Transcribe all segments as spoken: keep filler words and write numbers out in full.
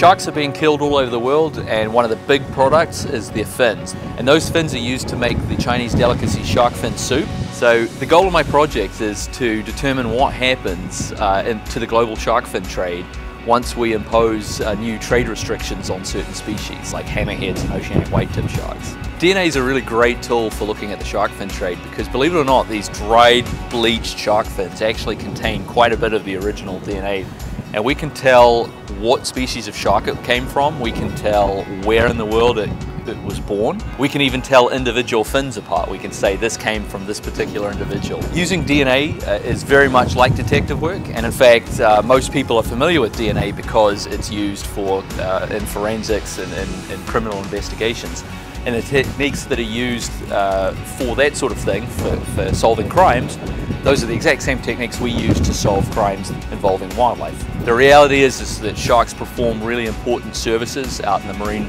Sharks are being killed all over the world, and one of the big products is their fins. And those fins are used to make the Chinese delicacy shark fin soup. So the goal of my project is to determine what happens uh, in, to the global shark fin trade once we impose uh, new trade restrictions on certain species, like hammerheads and oceanic whitetip sharks. D N A is a really great tool for looking at the shark fin trade because, believe it or not, these dried, bleached shark fins actually contain quite a bit of the original D N A. And we can tell what species of shark it came from, we can tell where in the world it, it was born. We can even tell individual fins apart. We can say this came from this particular individual. Using D N A uh, is very much like detective work, and in fact uh, most people are familiar with D N A because it's used for uh, in forensics and, and, and criminal investigations. And the techniques that are used uh, for that sort of thing, for, for solving crimes, those are the exact same techniques we use to solve crimes involving wildlife. The reality is, is that sharks perform really important services out in the marine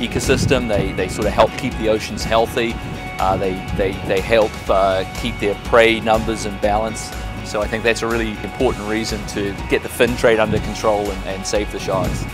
ecosystem. They, they sort of help keep the oceans healthy, uh, they, they, they help uh, keep their prey numbers in balance. So I think that's a really important reason to get the fin trade under control and, and save the sharks.